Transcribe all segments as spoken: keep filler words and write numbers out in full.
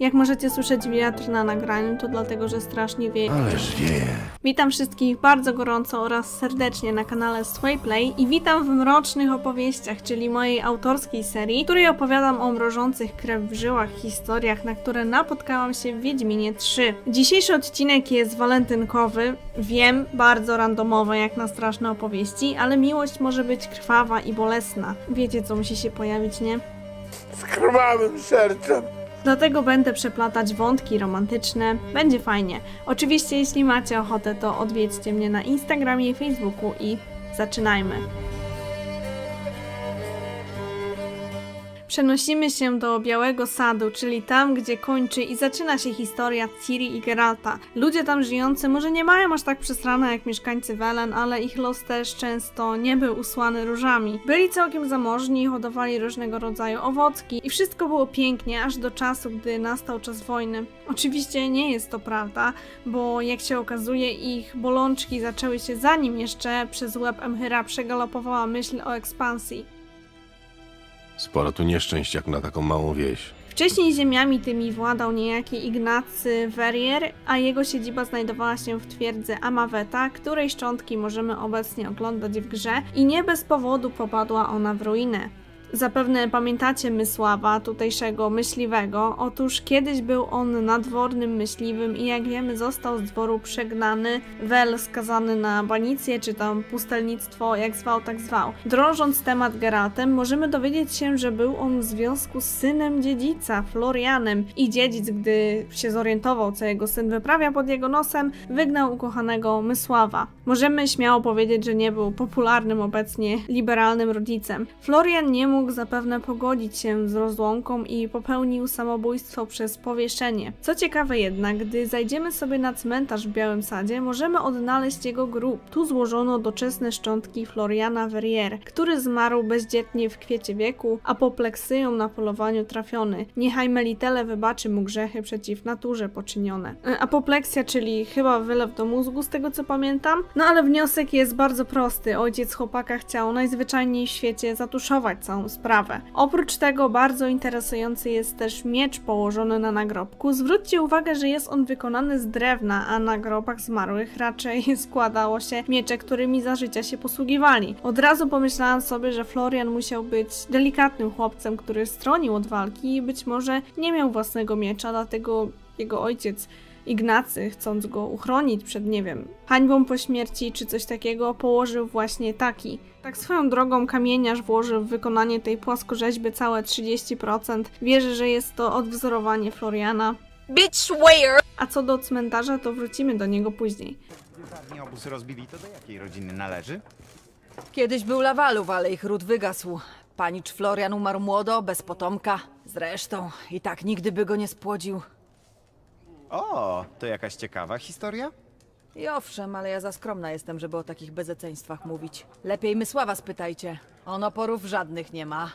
Jak możecie słyszeć wiatr na nagraniu, to dlatego, że strasznie wieje. Ależ wieje. Witam wszystkich bardzo gorąco oraz serdecznie na kanale Swayplay i witam w Mrocznych Opowieściach, czyli mojej autorskiej serii, w której opowiadam o mrożących krew w żyłach historiach, na które napotkałam się w Wiedźminie trzy. Dzisiejszy odcinek jest walentynkowy, wiem, bardzo randomowy jak na straszne opowieści, ale miłość może być krwawa i bolesna. Wiecie, co musi się pojawić, nie? Z krwawym sercem. Dlatego będę przeplatać wątki romantyczne. Będzie fajnie. Oczywiście jeśli macie ochotę, to odwiedźcie mnie na Instagramie i Facebooku i zaczynajmy. Przenosimy się do Białego Sadu, czyli tam, gdzie kończy i zaczyna się historia Ciri i Geralta. Ludzie tam żyjący może nie mają aż tak przesrane jak mieszkańcy Velen, ale ich los też często nie był usłany różami. Byli całkiem zamożni, hodowali różnego rodzaju owocki i wszystko było pięknie, aż do czasu, gdy nastał czas wojny. Oczywiście nie jest to prawda, bo jak się okazuje, ich bolączki zaczęły się zanim jeszcze przez łeb Emhyra przegalopowała myśl o ekspansji. Sporo tu nieszczęść jak na taką małą wieś. Wcześniej ziemiami tymi władał niejaki Ignacy Verrier, a jego siedziba znajdowała się w twierdzy Amaweta, której szczątki możemy obecnie oglądać w grze i nie bez powodu popadła ona w ruinę. Zapewne pamiętacie Mysława, tutejszego myśliwego. Otóż kiedyś był on nadwornym myśliwym i jak wiemy został z dworu przegnany, wel skazany na banicję czy tam pustelnictwo, jak zwał tak zwał. Drążąc temat Geraltem, możemy dowiedzieć się, że był on w związku z synem dziedzica, Florianem, i dziedzic, gdy się zorientował, co jego syn wyprawia pod jego nosem, wygnał ukochanego Mysława. Możemy śmiało powiedzieć, że nie był popularnym obecnie liberalnym rodzicem. Florian nie mógł mógł zapewne pogodzić się z rozłąką i popełnił samobójstwo przez powieszenie. Co ciekawe jednak, gdy zajdziemy sobie na cmentarz w Białym Sadzie, możemy odnaleźć jego grób. Tu złożono doczesne szczątki Floriana Verrier, który zmarł bezdzietnie w kwiecie wieku, apopleksyją na polowaniu trafiony. Niechaj Melitele wybaczy mu grzechy przeciw naturze poczynione. Apopleksja, czyli chyba wylew do mózgu, z tego co pamiętam. No ale wniosek jest bardzo prosty. Ojciec chłopaka chciał najzwyczajniej w świecie zatuszować całą sprawę. Oprócz tego bardzo interesujący jest też miecz położony na nagrobku. Zwróćcie uwagę, że jest on wykonany z drewna, a na grobach zmarłych raczej składało się miecze, którymi za życia się posługiwali. Od razu pomyślałam sobie, że Florian musiał być delikatnym chłopcem, który stronił od walki i być może nie miał własnego miecza, dlatego jego ojciec Ignacy, chcąc go uchronić przed, nie wiem, hańbą po śmierci czy coś takiego, położył właśnie taki. Tak swoją drogą kamieniarz włożył w wykonanie tej płaskorzeźby całe trzydzieści procent. Wierzę, że jest to odwzorowanie Floriana. Bitch, where? A co do cmentarza, to wrócimy do niego później. Gdy obóz rozbili, to do jakiej rodziny należy? Kiedyś był Lawalów, ale ich ród wygasł. Panicz Florian umarł młodo, bez potomka. Zresztą i tak nigdy by go nie spłodził. O, to jakaś ciekawa historia? I owszem, ale ja za skromna jestem, żeby o takich bezeceństwach mówić. Lepiej Mysława spytajcie. On oporów żadnych nie ma.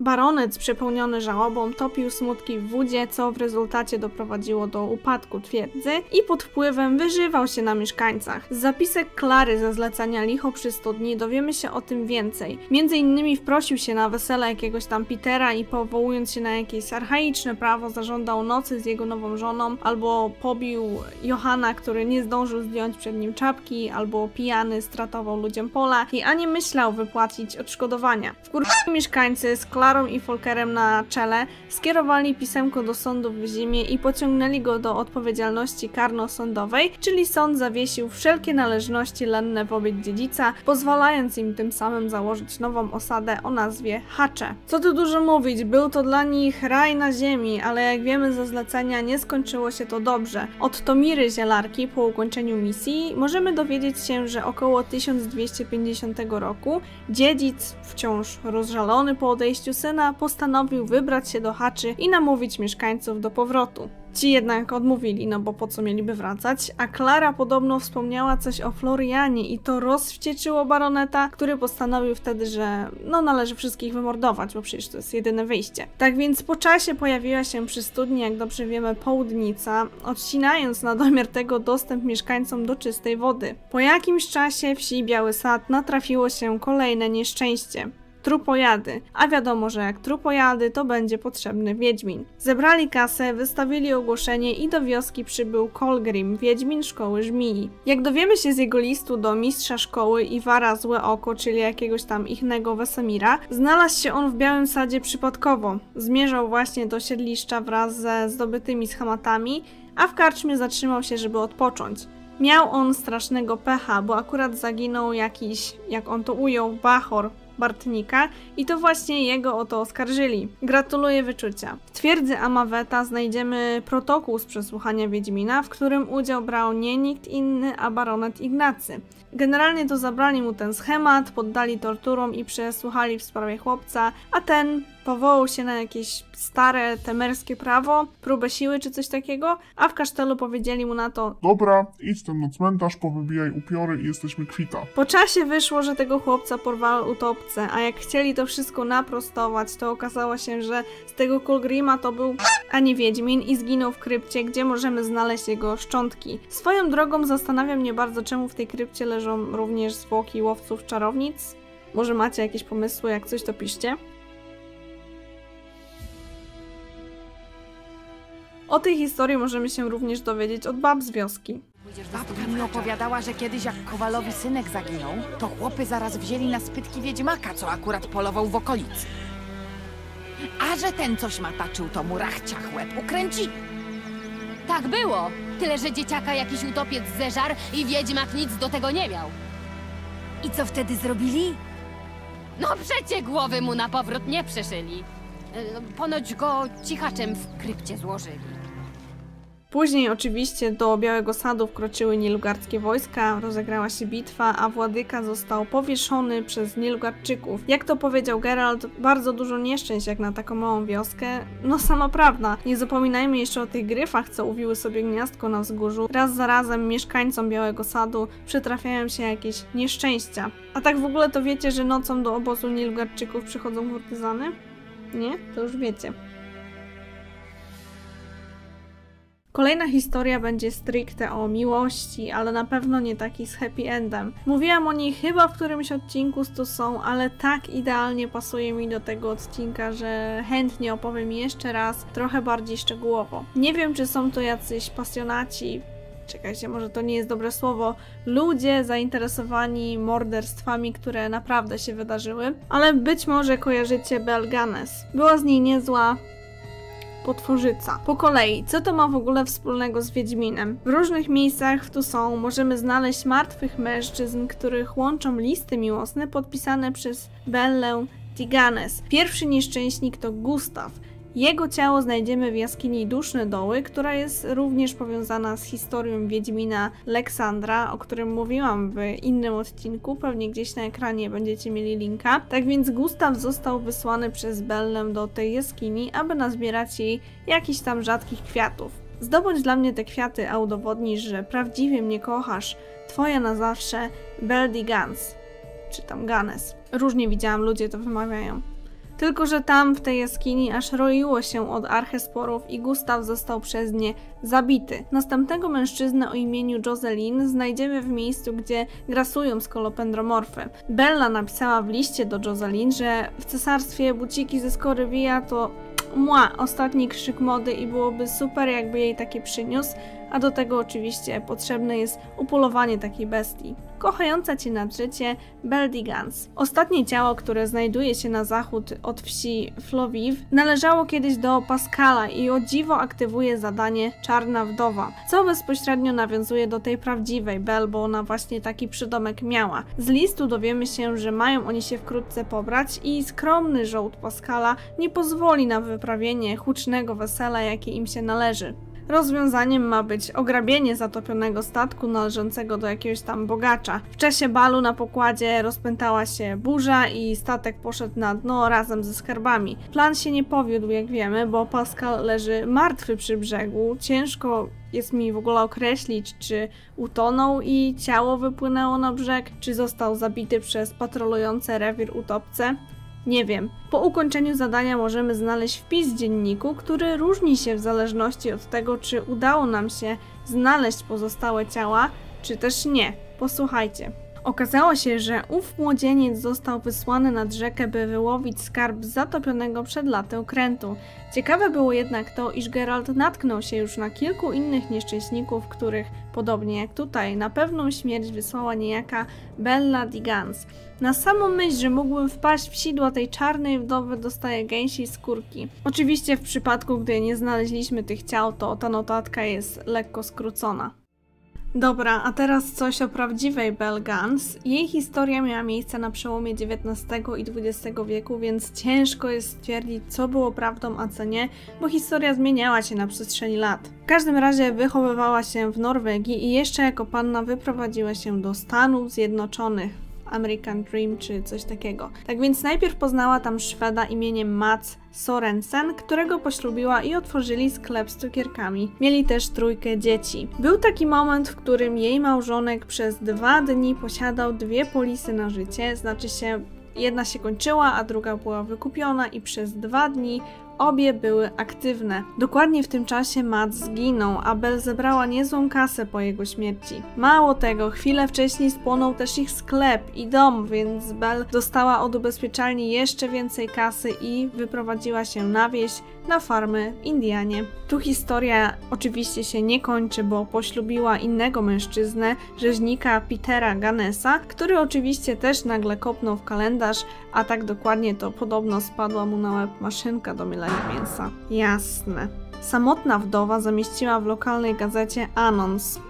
Baronec, przepełniony żałobą, topił smutki w wodzie, co w rezultacie doprowadziło do upadku twierdzy i pod wpływem wyżywał się na mieszkańcach. Z zapisek Klary ze zlecenia Licho przy studni dowiemy się o tym więcej. Między innymi wprosił się na wesele jakiegoś tam Petera i powołując się na jakieś archaiczne prawo zażądał nocy z jego nową żoną, albo pobił Johana, który nie zdążył zdjąć przed nim czapki, albo pijany stratował ludziom pola i ani myślał wypłacić odszkodowania. Wkurwieni mieszkańcy z Klary i Folkerem na czele skierowali pisemko do sądu w zimie i pociągnęli go do odpowiedzialności karno-sądowej, czyli sąd zawiesił wszelkie należności lenne wobec dziedzica, pozwalając im tym samym założyć nową osadę o nazwie Hacze. Co tu dużo mówić, był to dla nich raj na ziemi, ale jak wiemy ze zlecenia nie skończyło się to dobrze. Od Tomiry Zielarki po ukończeniu misji możemy dowiedzieć się, że około tysiąc dwieście pięćdziesiątego roku dziedzic, wciąż rozżalony po odejściu syna, postanowił wybrać się do Haczy i namówić mieszkańców do powrotu. Ci jednak odmówili, no bo po co mieliby wracać, a Klara podobno wspomniała coś o Florianie i to rozwścieczyło baroneta, który postanowił wtedy, że no należy wszystkich wymordować, bo przecież to jest jedyne wyjście. Tak więc po czasie pojawiła się przy studni, jak dobrze wiemy, południca, odcinając na domiar tego dostęp mieszkańcom do czystej wody. Po jakimś czasie wsi Biały Sad natrafiło się kolejne nieszczęście. trupojady, a wiadomo, że jak trupojady, to będzie potrzebny wiedźmin. Zebrali kasę, wystawili ogłoszenie i do wioski przybył Colgrim, wiedźmin Szkoły Żmii. Jak dowiemy się z jego listu do mistrza szkoły Iwara Złe Oko, czyli jakiegoś tam ichnego Wesemira, znalazł się on w Białym Sadzie przypadkowo. Zmierzał właśnie do siedliszcza wraz ze zdobytymi schematami, a w karczmie zatrzymał się, żeby odpocząć. Miał on strasznego pecha, bo akurat zaginął jakiś, jak on to ujął, Bachor Bartnika i to właśnie jego o to oskarżyli. Gratuluję wyczucia. W twierdzy Amaweta znajdziemy protokół z przesłuchania Wiedźmina, w którym udział brał nie nikt inny, a baronet Ignacy. Generalnie to zabrali mu ten schemat, poddali torturom i przesłuchali w sprawie chłopca, a ten powołał się na jakieś stare temerskie prawo, próbę siły czy coś takiego, a w kasztelu powiedzieli mu na to: dobra, idź ten na cmentarz, powybijaj upiory i jesteśmy kwita. Po czasie wyszło, że tego chłopca porwały utopce, a jak chcieli to wszystko naprostować, to okazało się, że z tego Colgrima to był ani wiedźmin i zginął w krypcie, gdzie możemy znaleźć jego szczątki. Swoją drogą zastanawia mnie bardzo, czemu w tej krypcie leżą również zwłoki łowców czarownic. Może macie jakieś pomysły, jak coś to piszcie. O tej historii możemy się również dowiedzieć od bab z wioski. Babka mi opowiadała, że kiedyś jak Kowalowi synek zaginął, to chłopy zaraz wzięli na spytki wiedźmaka, co akurat polował w okolicy. A że ten coś mataczył, to mu rachciach łeb ukręcili. Tak było, tyle że dzieciaka jakiś utopiec zeżarł i wiedźmak nic do tego nie miał. I co wtedy zrobili? No przecie głowy mu na powrót nie przyszyli. Ponoć go cichaczem w krypcie złożyli. Później oczywiście do Białego Sadu wkroczyły nilfgaardzkie wojska, rozegrała się bitwa, a Władyka został powieszony przez nilfgaardczyków. Jak to powiedział Geralt, bardzo dużo nieszczęść jak na taką małą wioskę. No sama prawda. Nie zapominajmy jeszcze o tych gryfach, co uwiły sobie gniazdko na wzgórzu. Raz za razem mieszkańcom Białego Sadu przytrafiają się jakieś nieszczęścia. A tak w ogóle to wiecie, że nocą do obozu nilfgaardczyków przychodzą kurtyzany? Nie? To już wiecie. Kolejna historia będzie stricte o miłości, ale na pewno nie taki z happy endem. Mówiłam o niej chyba w którymś odcinku z Toussaint, ale tak idealnie pasuje mi do tego odcinka, że chętnie opowiem jeszcze raz, trochę bardziej szczegółowo. Nie wiem, czy są to jacyś pasjonaci, czekajcie, może to nie jest dobre słowo, ludzie zainteresowani morderstwami, które naprawdę się wydarzyły, ale być może kojarzycie Belle Gunness. Była z niej niezła potworzyca. Po kolei, co to ma w ogóle wspólnego z Wiedźminem? W różnych miejscach w Toussaint możemy znaleźć martwych mężczyzn, których łączą listy miłosne podpisane przez Belle Gunness. Pierwszy nieszczęśnik to Gustaw. Jego ciało znajdziemy w jaskini Duszne Doły, która jest również powiązana z historią Wiedźmina Aleksandra, o którym mówiłam w innym odcinku, pewnie gdzieś na ekranie będziecie mieli linka. Tak więc Gustaw został wysłany przez Bellę do tej jaskini, aby nazbierać jej jakichś tam rzadkich kwiatów. Zdobądź dla mnie te kwiaty, a udowodnisz, że prawdziwie mnie kochasz. Twoja na zawsze Belle Gunness, czy tam Gunness. Różnie widziałam, ludzie to wymawiają. Tylko że tam, w tej jaskini, aż roiło się od archesporów i Gustaw został przez nie zabity. Następnego mężczyznę o imieniu Jocelyn znajdziemy w miejscu, gdzie grasują skolopendromorfy. Bella napisała w liście do Jocelyn, że w cesarstwie buciki ze Skorywija to mua, ostatni krzyk mody i byłoby super, jakby jej takie przyniósł, a do tego oczywiście potrzebne jest upolowanie takiej bestii. Kochająca cię nad życie Belle Gunness. Ostatnie ciało, które znajduje się na zachód od wsi Floriv, należało kiedyś do Pascala i o dziwo aktywuje zadanie Czarna Wdowa, co bezpośrednio nawiązuje do tej prawdziwej Belle, bo ona właśnie taki przydomek miała. Z listu dowiemy się, że mają oni się wkrótce pobrać i skromny żołd Pascala nie pozwoli na wyprawienie hucznego wesela, jakie im się należy. Rozwiązaniem ma być ograbienie zatopionego statku należącego do jakiegoś tam bogacza. W czasie balu na pokładzie rozpętała się burza i statek poszedł na dno razem ze skarbami. Plan się nie powiódł, jak wiemy, bo Pascal leży martwy przy brzegu, ciężko jest mi w ogóle określić, czy utonął i ciało wypłynęło na brzeg, czy został zabity przez patrolujące rewir utopce. Nie wiem. Po ukończeniu zadania możemy znaleźć wpis w dzienniku, który różni się w zależności od tego, czy udało nam się znaleźć pozostałe ciała, czy też nie. Posłuchajcie. Okazało się, że ów młodzieniec został wysłany nad rzekę, by wyłowić skarb zatopionego przed laty okrętu. Ciekawe było jednak to, iż Geralt natknął się już na kilku innych nieszczęśników, których, podobnie jak tutaj, na pewną śmierć wysłała niejaka Belle Gunness. Na samą myśl, że mógłbym wpaść w sidła tej czarnej wdowy, dostaję gęsiej skórki. Oczywiście w przypadku, gdy nie znaleźliśmy tych ciał, to ta notatka jest lekko skrócona. Dobra, a teraz coś o prawdziwej Belle Gunness. Jej historia miała miejsce na przełomie dziewiętnastego i dwudziestego wieku, więc ciężko jest stwierdzić, co było prawdą, a co nie, bo historia zmieniała się na przestrzeni lat. W każdym razie wychowywała się w Norwegii i jeszcze jako panna wyprowadziła się do Stanów Zjednoczonych. American Dream czy coś takiego. Tak więc najpierw poznała tam Szweda imieniem Mats Sorensen, którego poślubiła i otworzyli sklep z cukierkami. Mieli też trójkę dzieci. Był taki moment, w którym jej małżonek przez dwa dni posiadał dwie polisy na życie, znaczy się jedna się kończyła, a druga była wykupiona i przez dwa dni obie były aktywne. Dokładnie w tym czasie Matt zginął, a Belle zebrała niezłą kasę po jego śmierci. Mało tego, chwilę wcześniej spłonął też ich sklep i dom, więc Belle dostała od ubezpieczalni jeszcze więcej kasy i wyprowadziła się na wieś, na farmy w Indianie. Tu historia oczywiście się nie kończy, bo poślubiła innego mężczyznę, rzeźnika Petera Gunnessa, który oczywiście też nagle kopnął w kalendarz, a tak dokładnie to podobno spadła mu na łeb maszynka do mylenia mięsa. Jasne. Samotna wdowa zamieściła w lokalnej gazecie anons.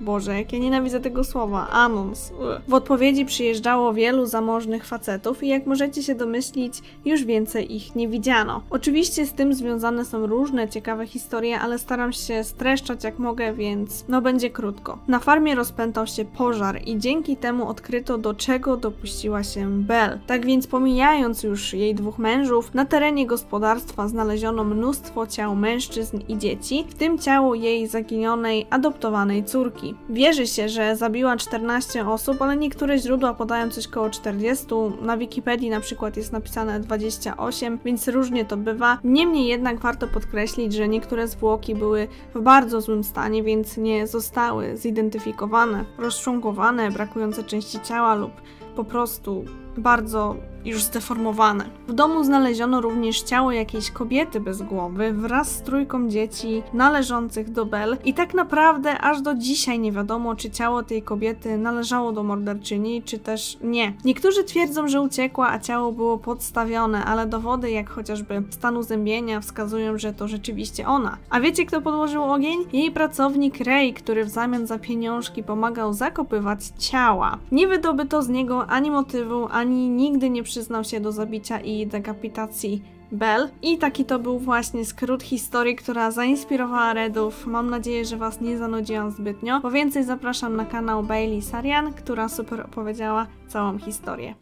Boże, jak ja nienawidzę tego słowa, anons. W odpowiedzi przyjeżdżało wielu zamożnych facetów i jak możecie się domyślić, już więcej ich nie widziano. Oczywiście z tym związane są różne ciekawe historie, ale staram się streszczać jak mogę, więc no będzie krótko. Na farmie rozpętał się pożar i dzięki temu odkryto, do czego dopuściła się Belle. Tak więc pomijając już jej dwóch mężów, na terenie gospodarstwa znaleziono mnóstwo ciał mężczyzn i dzieci, w tym ciało jej zaginionej, adoptowanej córki. Córki. Wierzy się, że zabiła czternaście osób, ale niektóre źródła podają coś koło czterdziestu, na Wikipedii na przykład jest napisane dwadzieścia osiem, więc różnie to bywa. Niemniej jednak warto podkreślić, że niektóre zwłoki były w bardzo złym stanie, więc nie zostały zidentyfikowane, rozczłonkowane, brakujące części ciała lub po prostu bardzo już zdeformowane. W domu znaleziono również ciało jakiejś kobiety bez głowy wraz z trójką dzieci należących do Belle i tak naprawdę aż do dzisiaj nie wiadomo, czy ciało tej kobiety należało do morderczyni, czy też nie. Niektórzy twierdzą, że uciekła, a ciało było podstawione, ale dowody, jak chociażby stan uzębienia, wskazują, że to rzeczywiście ona. A wiecie, kto podłożył ogień? Jej pracownik Ray, który w zamian za pieniążki pomagał zakopywać ciała. Nie wydobyto z niego ani motywu, ani nigdy nie przyznał się do zabicia i dekapitacji Belle. I taki to był właśnie skrót historii, która zainspirowała Redów. Mam nadzieję, że was nie zanudziłam zbytnio. Po więcej zapraszam na kanał Bailey Sarian, która super opowiedziała całą historię.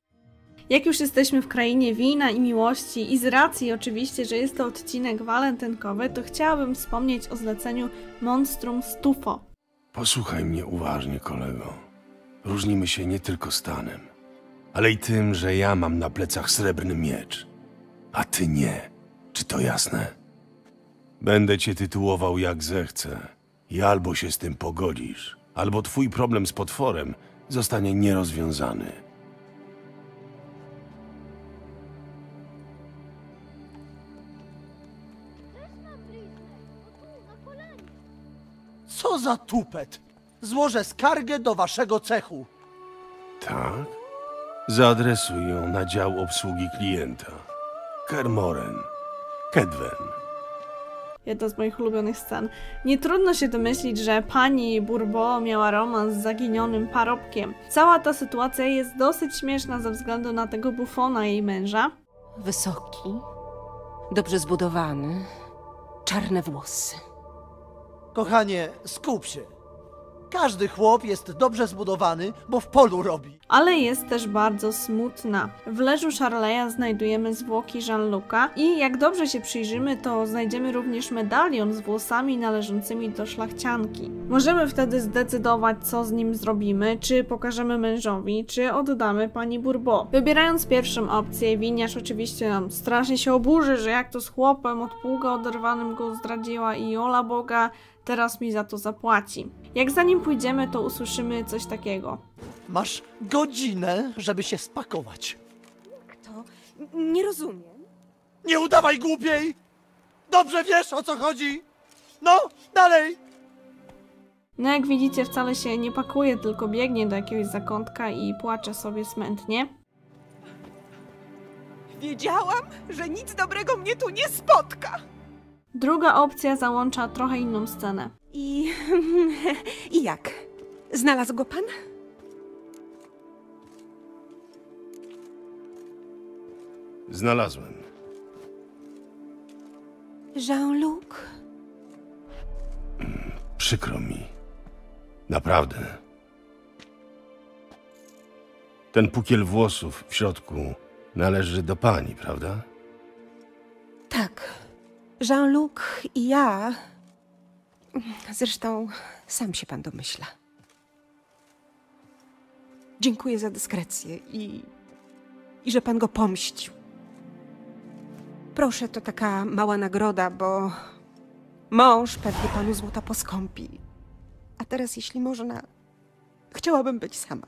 Jak już jesteśmy w krainie wina i miłości i z racji oczywiście, że jest to odcinek walentynkowy, to chciałabym wspomnieć o zleceniu Monstrum Stufo. Posłuchaj mnie uważnie, kolego. Różnimy się nie tylko stanem, ale i tym, że ja mam na plecach srebrny miecz, a ty nie. Czy to jasne? Będę cię tytułował jak zechcę i albo się z tym pogodzisz, albo twój problem z potworem zostanie nierozwiązany. Co za tupet! Złożę skargę do waszego cechu. Tak? Zaadresuj ją na dział obsługi klienta. Kermoren. Kedwen. Jedna z moich ulubionych scen. Nie trudno się domyślić, że pani Bourbeau miała romans z zaginionym parobkiem. Cała ta sytuacja jest dosyć śmieszna ze względu na tego bufona jej męża. Wysoki, dobrze zbudowany, czarne włosy. Kochanie, skup się. Każdy chłop jest dobrze zbudowany, bo w polu robi. Ale jest też bardzo smutna. W leżu Charleya znajdujemy zwłoki Jean-Luc'a i jak dobrze się przyjrzymy, to znajdziemy również medalion z włosami należącymi do szlachcianki. Możemy wtedy zdecydować, co z nim zrobimy, czy pokażemy mężowi, czy oddamy pani Bourbeau. Wybierając pierwszą opcję, winiarz oczywiście nam strasznie się oburzy, że jak to z chłopem od pługa oderwanym go zdradziła i ola Boga, Teraz mi za to zapłaci. Jak za nim pójdziemy, to usłyszymy coś takiego. Masz godzinę, żeby się spakować. Jak to? Nie rozumiem. Nie udawaj głupiej! Dobrze wiesz, o co chodzi! No, dalej! No jak widzicie, wcale się nie pakuje, tylko biegnie do jakiegoś zakątka i płacze sobie smętnie. Wiedziałam, że nic dobrego mnie tu nie spotka! Druga opcja załącza trochę inną scenę. I... i jak? Znalazł go pan? Znalazłem. Jean-Luc? Przykro mi. Naprawdę. Ten pukiel włosów w środku należy do pani, prawda? Tak. Jean-Luc i ja... Zresztą sam się pan domyśla. Dziękuję za dyskrecję i... i że pan go pomścił. Proszę, to taka mała nagroda, bo... mąż pewnie panu złota poskąpi. A teraz, jeśli można, chciałabym być sama.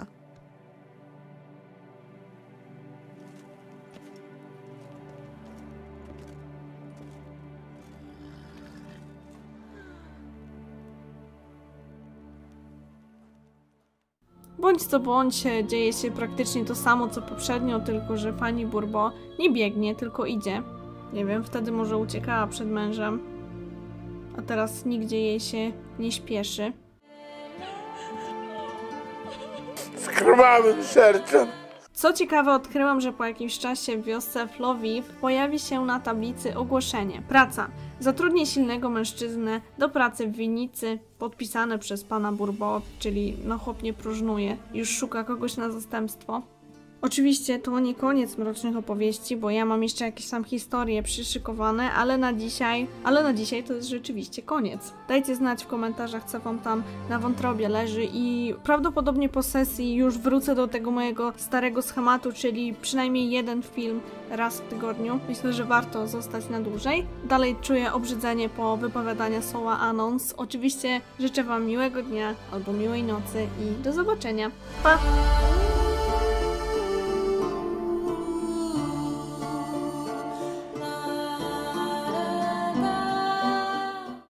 Bądź co bądź, dzieje się praktycznie to samo, co poprzednio, tylko że pani Bourbeau nie biegnie, tylko idzie. Nie wiem, wtedy może uciekała przed mężem, a teraz nigdzie jej się nie śpieszy. Z krwawym sercem! Co ciekawe, odkryłam, że po jakimś czasie w wiosce Flowiv pojawi się na tablicy ogłoszenie. Praca. Zatrudni silnego mężczyznę do pracy w winnicy, podpisane przez pana Bourbeau, czyli no chłop nie próżnuje, już szuka kogoś na zastępstwo. Oczywiście to nie koniec Mrocznych Opowieści, bo ja mam jeszcze jakieś tam historie przyszykowane, ale na dzisiaj, ale na dzisiaj to jest rzeczywiście koniec. Dajcie znać w komentarzach, co wam tam na wątrobie leży i prawdopodobnie po sesji już wrócę do tego mojego starego schematu, czyli przynajmniej jeden film raz w tygodniu. Myślę, że warto zostać na dłużej. Dalej czuję obrzydzenie po wypowiadaniu słowa anons. Oczywiście życzę wam miłego dnia albo miłej nocy i do zobaczenia. Pa!